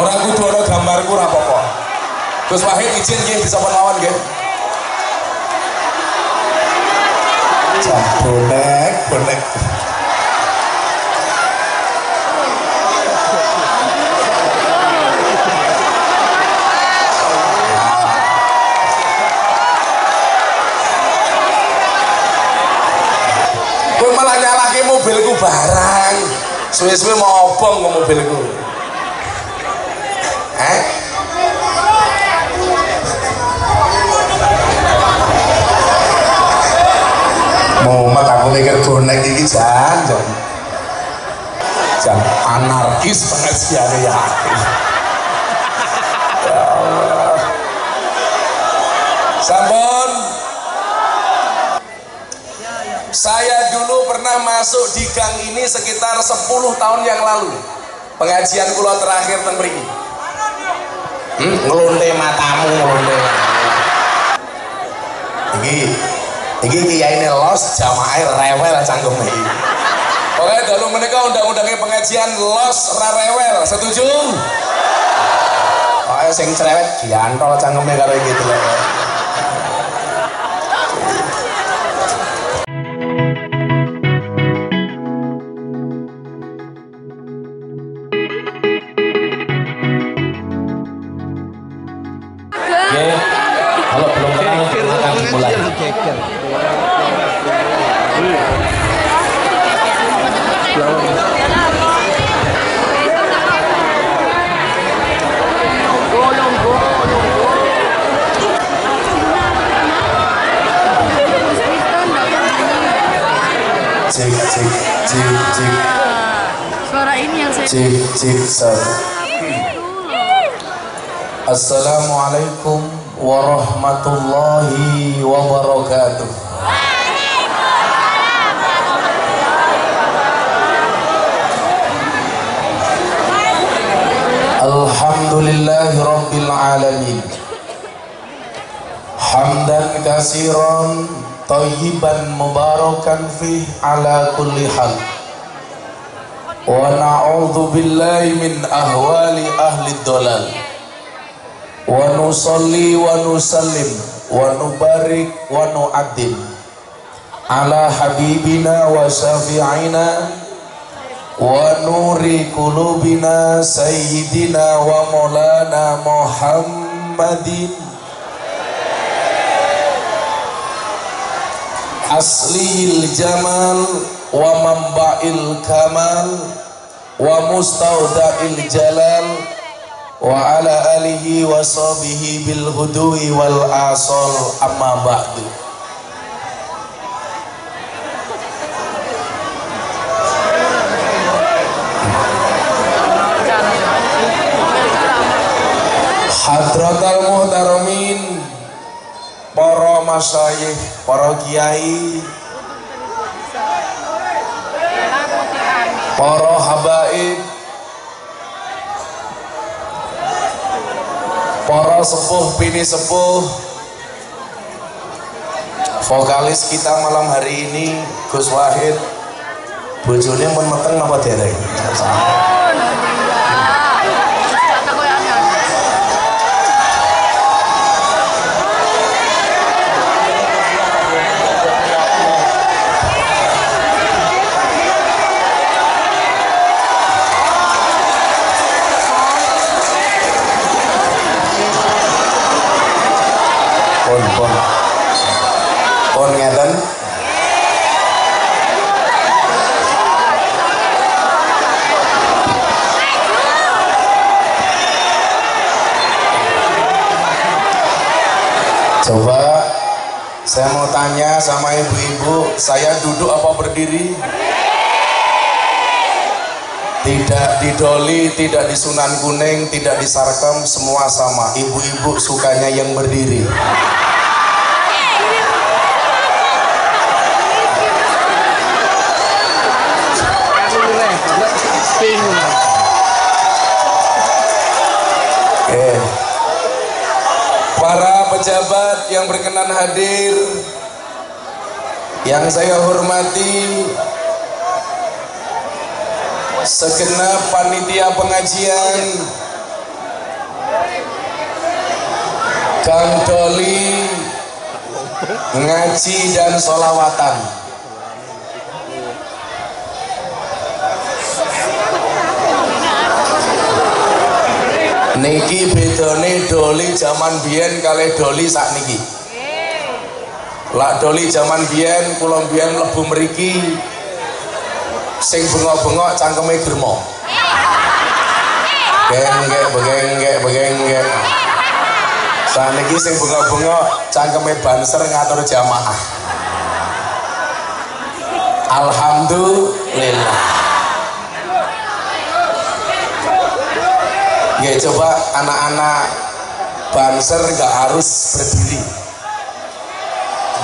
Orang kudu ana gambarku ra apa-apa. Gus Wahid izin nggih disapa mawon nggih. Cah bonek, bonek. Kowe malah nyalahke mobilku barang. Suwe-suwe mau obong kok mobilku. Mumet aku mikir bonek iki jan anarkis banget siane ya. Sampun. Saya dulu pernah masuk di gang ini sekitar 10 tahun yang lalu. Pengajian kula terakhir teng mriki. Nglonte matamu nglonte. Iki kiyaine los jamaah rewel cangkeme iki. Oke, dalu menika undang-undangnya pengajian los ra rewel, setuju? Ayo sing cerewet diantol cangkeme karo iki delok. Assalamualaikum warahmatullahi wabarakatuh. Alhamdulillahirabbil alamin. Hamdan katsiran thayyiban mubarakan fi ala kulli hal. Wa na'udzu billahi min ahwali ahli dhalal. Wa nusalli wa nusallim wa nubarik wa nu'addim ala habibina wa syafi'ina wa nuri qulubina sayyidina wa maulana Muhammadin aslil jamal wa mamba'il kamal wa mustauda'il jalal wa ala alihi wa sahbihi bil hudui wal asal amma ba'du. Hadratal muhtaramin, para masyayikh, para kiai, para habaib, para sepuh bini sepuh, vokalis kita malam hari ini Gus Wahid, bojone pun meteng apa dereng? Pun ngeten. Coba saya mau tanya sama ibu-ibu, saya duduk apa berdiri? Tidak di Dolly, tidak di Sunan Kuning, tidak di Sarkem, semua sama. Ibu-ibu sukanya yang berdiri. Para pejabat yang berkenan hadir, yang saya hormati, segenap panitia pengajian, Kang Dolly ngaji dan sholawatan. Niki bedone Dolly zaman biyen kalih Dolly sakniki. Lak Dolly zaman biyen kula biyen mlebu mriki sing bengok-bengok cangkeme germo. Genggek begenggek begenggek. Saniki sing bengok-bengok cangkeme banser ngatur jamaah. Alhamdulillah. Ya, coba anak-anak banser nggak harus berdiri.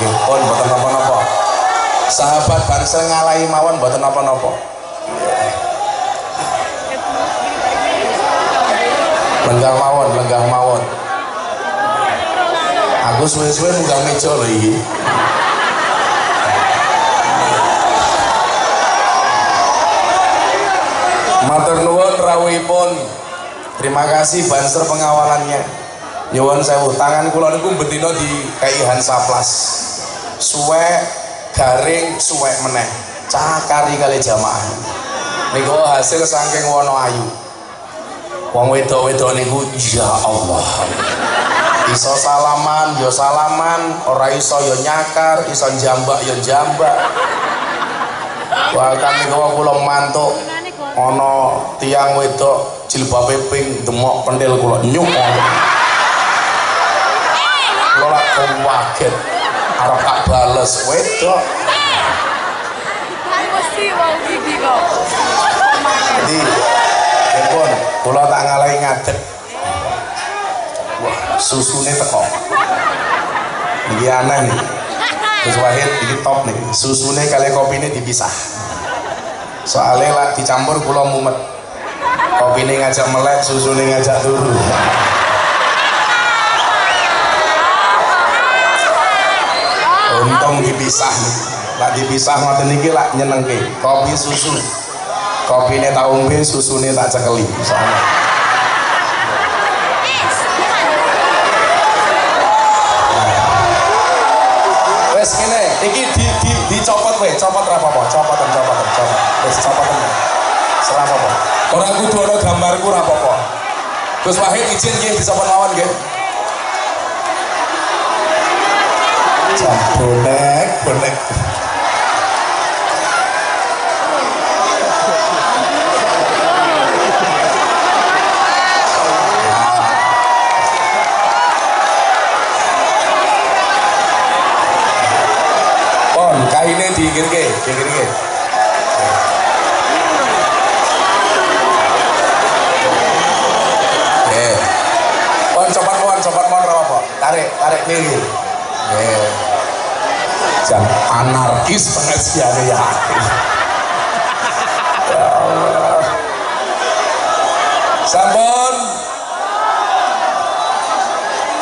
Ya, pun buatan nopo-nopo. Sahabat banser ngalahi mawon buatan nopo-nopo. Lenggah mawon, lenggah mawon. Aku suwe-suwe munggah meja lho iki. Matur nuwun rawuhipun. Terima kasih banser pengawalannya. Nyuwun sewu, tangan kula niku bendina di kaihan saplas. Suwek garing suwek meneh. Cakari kali jamaah. Niku hasil saking wono ayu. Wong wedo-wedo niku ya Allah. Iso salaman, yo salaman, ora iso yo nyakar, iso jambak yo jambak. Wah, kan niku kula mantuk ana tiang wedok jilbabe ping demok pentil kula nyuk kula lak kaget arep tak bales wedok mesti wong iki kok iki dipun kula tak ngalahi ngadeg wah susune teko iki aneh nih Gus Wahid iki top nih susune kali kopine dipisah soalnya lak dicampur kula mumet. Kopi ini ngajak melek, susu ini ngajak turu. Untung dipisah nih. Lah dipisah ngoten iki lak nyenengke. Kopi susu. Kopi ini tak ombe, susu ini tak cekeli. Soalnya. Wes ngene, iki dicopot weh, copot ra apa-apa, copot. Wes copoten. Serah apa-apa. Orang kudu ana gambarku ora apa-apa. Gus Wahid izin nggih disapa mawon nggih. Bonek, bonek. Pon kaine diinggirke, diinggirke. Tarik ini jam anarkis pengajiannya ya Allah sampun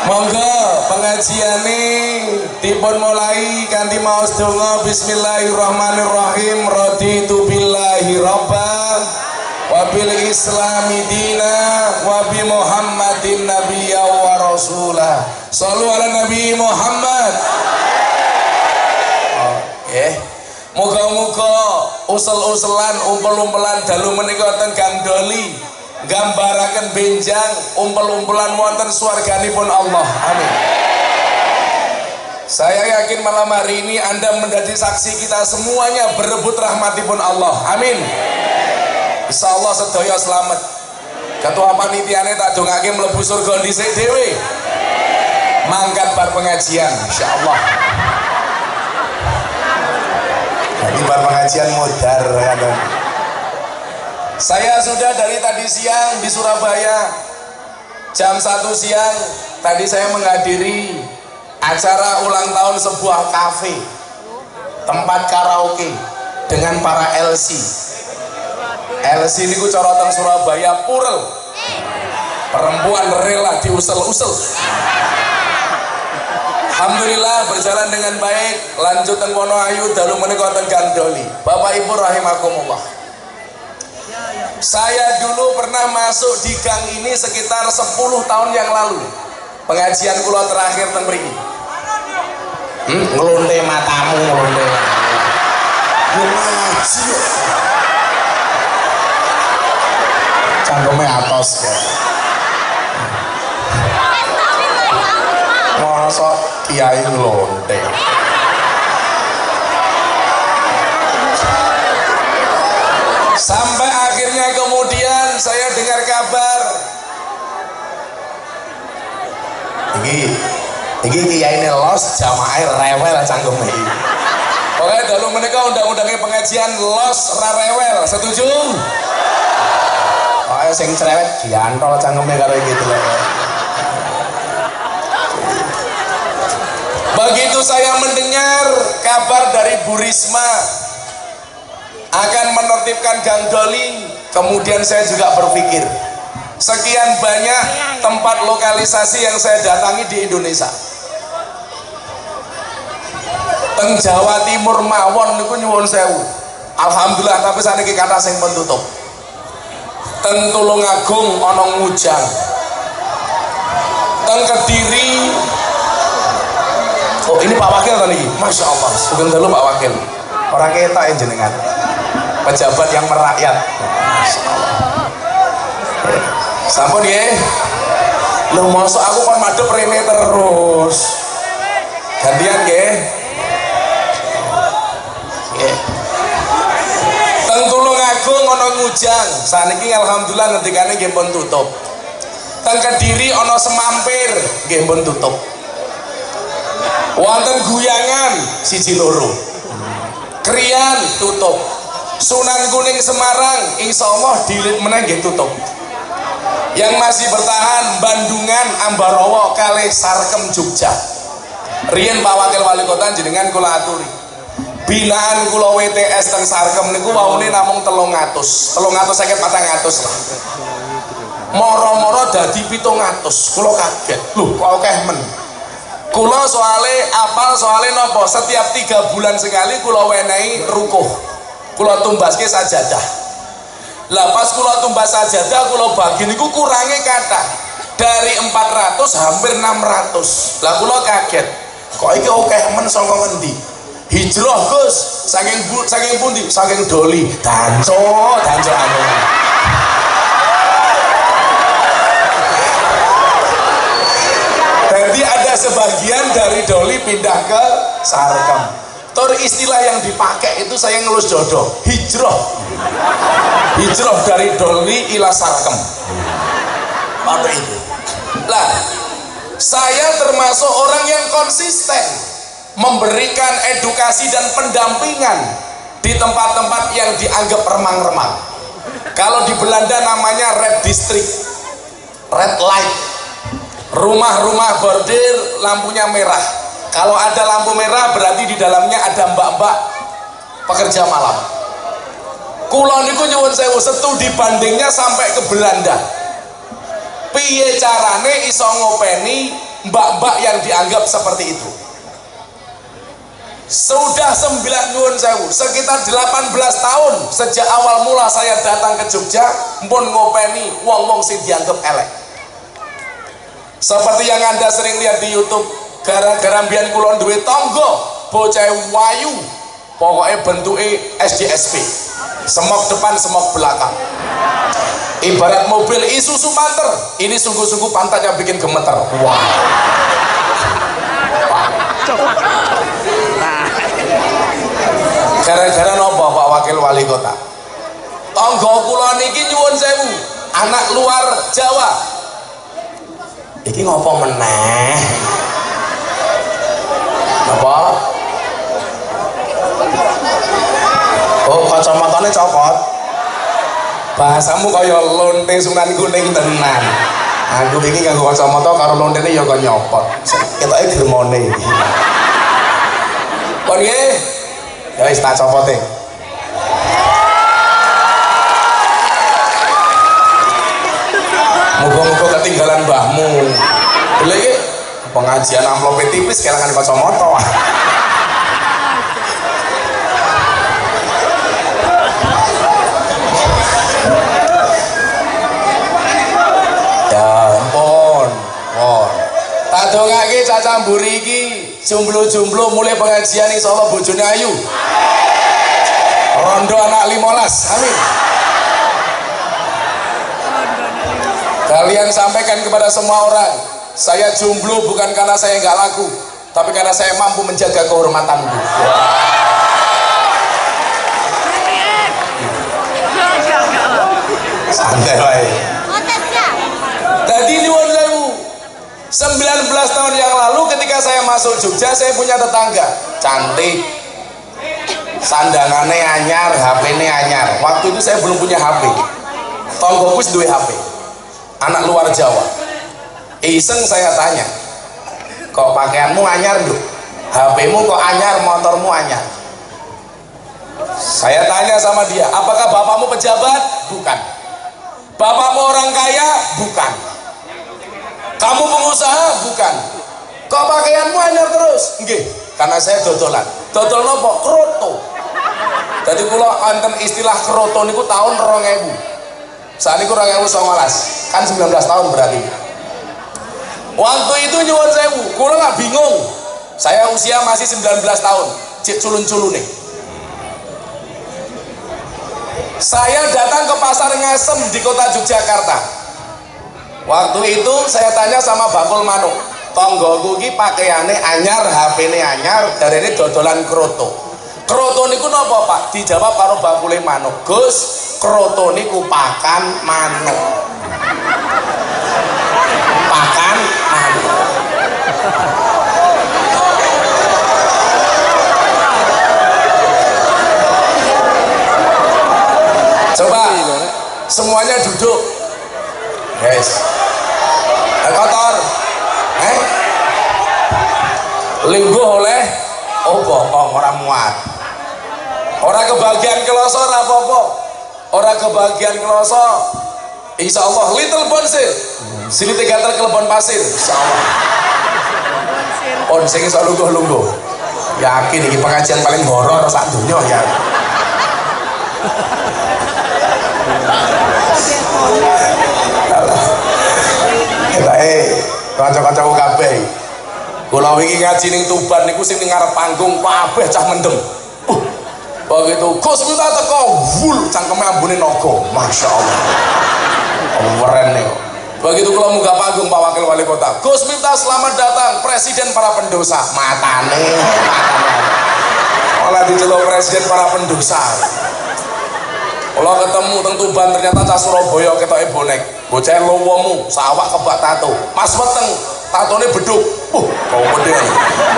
monggo pengajiannya dipun mulai ganti maos donga bismillahirrahmanirrahim raditu billahi rabbah wabil islami dina wabi muhammadin nabiyya wa rasulah. Sallu ala Nabi Muhammad. Oke. Muga-muga usel-uselan, umpel-umpelan dalu menika wonten Kang Dolly gambaraken benjang umpel-umpelan wonten swarganipun Allah. Amin. Saya yakin malam hari ini Anda menjadi saksi kita semuanya berebut rahmatipun Allah. Amin. Insyaallah sedaya selamat. Ketua panitiane tak dongake mlebu surga dhisik dhewe. Mangkat bar pengajian, insya Allah. Jadi bar pengajian modar. Saya sudah dari tadi siang di Surabaya, jam 1 siang. Tadi saya menghadiri acara ulang tahun sebuah kafe, tempat karaoke dengan para LC. LC ini ku corotan Surabaya purel, perempuan rela diusel-usel. Alhamdulillah berjalan dengan baik. Lanjut teng kono ayu dalu menika teng Kang Dolly. Bapak Ibu rahimakumullah. Saya dulu pernah masuk di gang ini sekitar 10 tahun yang lalu. pengajian kula terakhir teng mriki. Ngelonte matamu, ngelonte. Yo ngaji. Cangkeme atos ya. Mosok kiai ngelonte. Sampai akhirnya kemudian saya dengar kabar ini kiai los jamaah rewel canggome. Oke, dalu menika undang-undangnya pengajian los rewel, setuju? Ayo sing cerewet diantol canggome karo gitu loh. Begitu saya mendengar kabar dari Bu Risma akan menertibkan Gang Dolly, kemudian saya juga berpikir sekian banyak tempat lokalisasi yang saya datangi di Indonesia, teng Jawa Timur mawon niku nyuwun sewu alhamdulillah, tapi saniki kata sing penutup teng Tulungagung ana Ngujang, teng Kediri oh ini Pak Wakil tadi, Masya Allah sugeng dalu Pak Wakil, orang ketok jenengan pejabat yang merakyat. Sampun nggih. Lho mosok aku kon madhep rene terus. Gantian nggih. Nggih. Teng Tulungagung ana Ngujang. Saniki alhamdulillah ngendikane nggih pun tutup. Teng Kediri ana Semampir nggih pun tutup. Wonten Guyangan siji loro. Krian tutup. Sunan Kuning Semarang insya Allah dilit menang tutup. Yang masih bertahan Bandungan, Ambarawa, Kalih Sarkem, Jogja. Riyen Pak Wakil Wali Kota jenengan kula aturi. Binaan kula WTS teng Sarkem niku waune namung 300. 350 400 lah. Moro-moro dadi 700. Kula kaget. Lho, kok akeh men. Kula soale apal soale napa? Setiap 3 bulan sekali kula wenehi rukuh. Kula tumbaske sajadah. Lah pas kula tumbas sajadah kula bagi niku kurangi kata dari 400 hampir 600. Lah kula kaget. Kok iki akeh men saka ngendi? Hijrah Gus, saking pundi? Saking Dolly. Danco anu. Jadi ada sebagian dari Dolly pindah ke Sarkem. Tor istilah yang dipakai itu saya ngelus jodoh, hijrah dari Dolly ila Sarkem pada itu. Lah saya termasuk orang yang konsisten memberikan edukasi dan pendampingan di tempat-tempat yang dianggap remang-remang. Kalau di Belanda namanya red district, red light, rumah-rumah bordir lampunya merah. Kalau ada lampu merah berarti di dalamnya ada mbak-mbak pekerja malam. Kula niku nyuwun sewu, studi bandingnya sampai ke Belanda. Piye carane iso ngopeni mbak-mbak yang dianggap seperti itu? Sudah nyuwun sewu, sekitar 18 tahun sejak awal mula saya datang ke Jogja mpun ngopeni wong-wong sing dianggap elek. Seperti yang Anda sering lihat di YouTube, gara-gara mbiyen kula duwe tangga bocah wayu pokoknya bentuke SJSP, semok depan semok belakang, ibarat mobil Isuzu Panther. Ini sungguh-sungguh pantatnya bikin gemeter. Wow. Gara-gara nopo Pak Wakil Wali Kota? Tangga kula niki nyuwun sewu anak luar Jawa iki ngopo meneh? Apa? Oh kacamatane copot. Bahasamu kaya lonte Sunan Kuning tenan. Aku iki nganggo kacamata karo lontene ya kok nyopot. Ketoke gremone iki. Kon nggih. Ya wis tak copote. Muga-muga ketinggalan mbahmu. Lha iki pengajian amplopnya tipis kelangan kacamata. Ya ampun, lagi cacang buri iki jumblo-jumblo mulai pengajian insyaallah bojone ayu. Rondo anak 15. Amin. Kalian sampaikan kepada semua orang, saya jomblo bukan karena saya nggak laku, tapi karena saya mampu menjaga kehormatanku. Santai wae. Tadi 19 tahun yang lalu ketika saya masuk Jogja, saya punya tetangga cantik, sandangannya anyar, HP-nya anyar. Waktu itu saya belum punya HP. Tonggoku duwe HP, anak luar Jawa. Iseng saya tanya, kok pakaianmu anyar dulu, HP-mu kok anyar, motormu anyar. Saya tanya sama dia, apakah bapakmu pejabat? Bukan. Bapakmu orang kaya? Bukan. Kamu pengusaha? Bukan. Kok pakaianmu anyar terus? Nggih, karena saya dodolan. Dodol nopo? Kroto. Jadi kula wonten istilah kroto niku tahun 2000. Saat niku 2019, kan 19 tahun berarti. Waktu itu nyuwun sewu, kula nggak bingung. Saya usia masih 19 tahun, cek culun-culune. Saya datang ke pasar Ngasem di kota Yogyakarta. Waktu itu saya tanya sama bakul manuk, tonggoku iki pakaiane anyar, HP-ne anyar, darene dodolan kroto. Kroto niku napa, Pak? Dijawab karo bakule manuk, Gus, kroto niku pakan manuk. Pakan manuk. Coba semuanya duduk, guys. Kotor, lingguh oleh bokong orang muat, orang kebagian keloso rapopo, orang kebagian keloso. Insya Allah little bonsir, sini tiga telepon pasir. Insya Allah, bonsir insya Allah lungguh. Yakin ini pengajian paling horor saat dunia ya. Kanca-kanca kabeh. Kula wingi ngaji ning Tuban niku sing ning ngarep panggung kabeh cah mendem. Begitu Gus Miftah teko wul cangkeme ambune naga. Masyaallah. Keren niku. Begitu kula munggah panggung Pak Wakil Wali Kota. Gus Miftah selamat datang presiden para pendosa. Matane. Oleh diceluk presiden para pendosa. Kalau ketemu teng Tuban ternyata cah Surabaya ketoke bonek. Bocah lowomu sawak kebak tato. Mas weteng tatone beduk. Kok gede.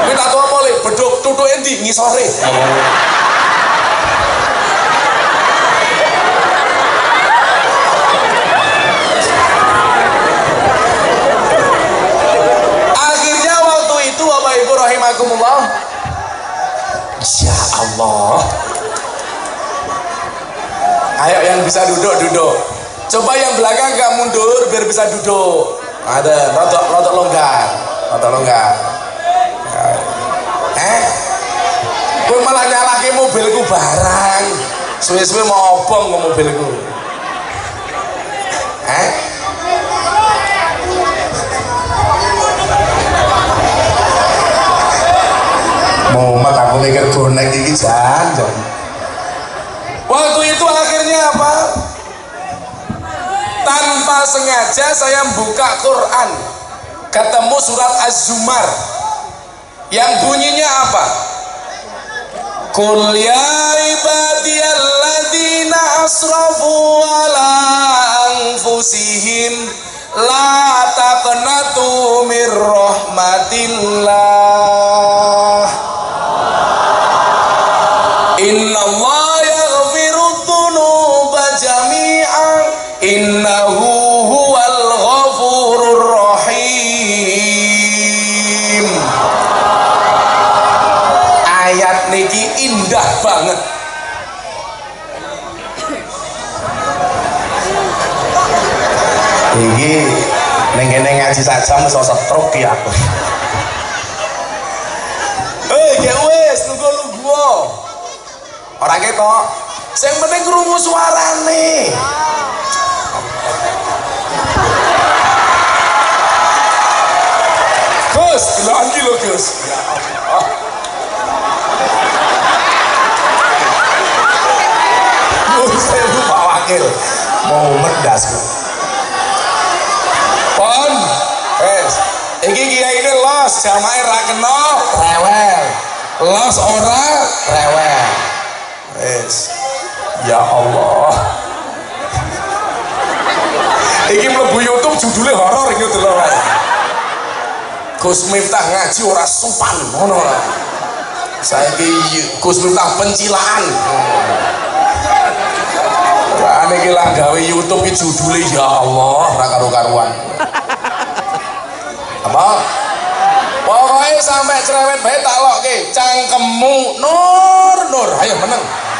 Kuwi tato apa le? Beduk tutuke endi? Ngisore. Akhirnya waktu itu Bapak Ibu rahimakumullah. Ya Allah. Ayo yang bisa duduk-duduk. Coba yang belakang gak mundur biar bisa duduk. Ada rotok longgar, rotok longgar. Gue malah nyalaki mobilku barang. Suwe-suwe mau obong ke mobilku. Momat aku mikir bonek ini jangan. Waktu itu akhirnya apa? Tanpa sengaja saya buka Quran, ketemu surat Az-Zumar yang bunyinya apa? Qul ya ibadiyalladzina asrafu ala anfusihim la taqnatu mir rahmatillah innallah innahu huwal ghafurur rahim. Ayat niki indah banget. Iki ning kene ngaji sak jam iso setruk iki aku. Ya wis nunggu. Ora ketok. Sing penting krungu suarane. Gus, mau merdas pon wes iki kiyaine los jamae ra kena rewel los ora rewel wes ya Allah iki mlebu YouTube judulnya horor iki delok wae Gus Miftah ngaji ora sopan ngono ora saiki Gus Miftah pencilaan ane iki lak gawe YouTube iki judule ya Allah ra karo-karuan. Apa? Pokoke sampe cerewet bae tak lokke cangkemmu Nur ayo meneng.